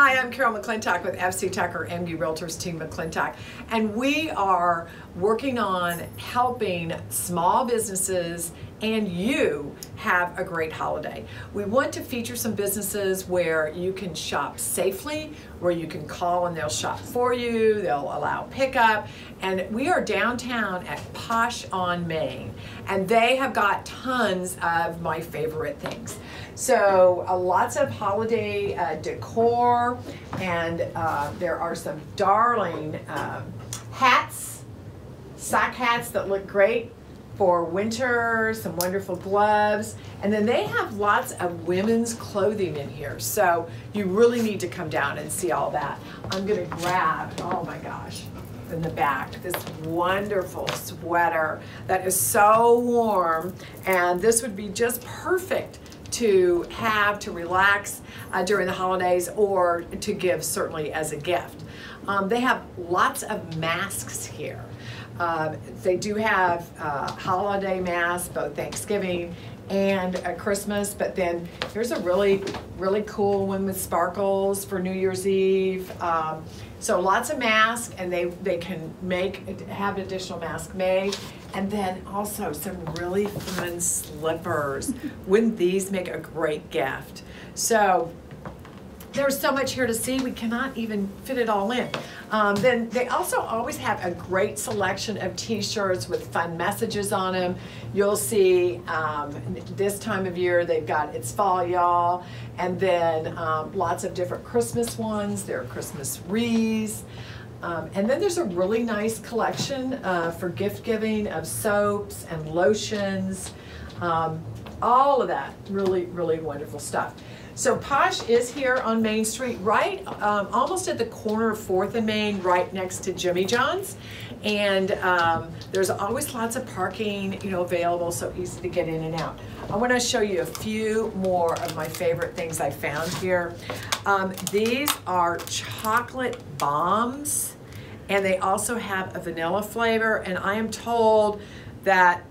Hi, I'm Carol McClintock with FC Tucker, MD Realtors, Team McClintock, and we are working on helping small businesses and you have a great holiday. We want to feature some businesses where you can shop safely, where you can call and they'll shop for you, they'll allow pickup, and we are downtown at Posh on Main, and they have got tons of my favorite things. So lots of holiday decor, and there are some darling hats, sock hats that look great for winter, some wonderful gloves, and then they have lots of women's clothing in here, so you really need to come down and see all that. I'm gonna grab, oh my gosh, in the back, this wonderful sweater that is so warm, and this would be just perfect to have to relax during the holidays or to give certainly as a gift. They have lots of masks here. They do have holiday masks, both Thanksgiving and Christmas, but then here's a really cool one with sparkles for New Year's Eve. So lots of masks, and they can have additional masks made, and then also some really fun slippers. Wouldn't these make a great gift? So there's so much here to see, we cannot even fit it all in. Then they also always have a great selection of t-shirts with fun messages on them. You'll see this time of year they've got It's Fall Y'all, and then lots of different Christmas ones. There are Christmas wreaths. And then there's a really nice collection for gift giving of soaps and lotions. All of that really wonderful stuff. So Posh is here on Main Street, right almost at the corner of 4th and Main, right next to Jimmy John's. And there's always lots of parking, you know, available, so easy to get in and out. I want to show you a few more of my favorite things I found here. These are chocolate bombs, and they also have a vanilla flavor, and I am told that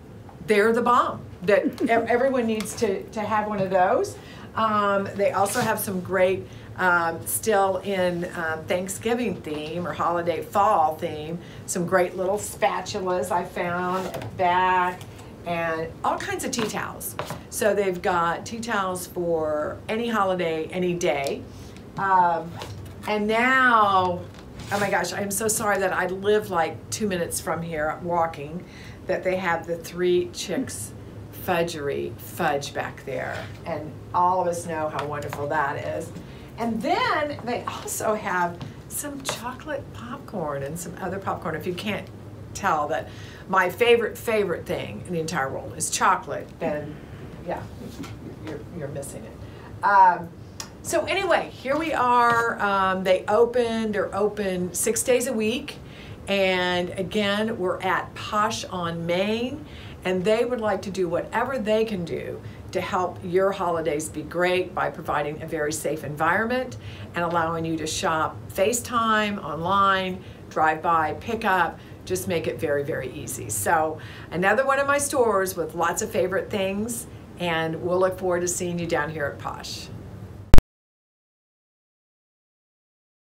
they're the bomb, that everyone needs to have one of those. They also have some great, still in Thanksgiving theme or holiday fall theme, some great little spatulas I found at the back, and all kinds of tea towels. So they've got tea towels for any holiday, any day. And now, oh my gosh, I'm so sorry that I live like 2 minutes from here walking, that they have the Three Chicks Fudgery fudge back there, and all of us know how wonderful that is. And then they also have some chocolate popcorn and some other popcorn. If you can't tell that my favorite thing in the entire world is chocolate, then yeah, you're missing it. So anyway, here we are. They're open 6 days a week, and again, we're at Posh on Main, and they would like to do whatever they can do to help your holidays be great by providing a very safe environment and allowing you to shop FaceTime, online, drive by, pick up, just make it very easy. So another one of my stores with lots of favorite things, and we'll look forward to seeing you down here at Posh.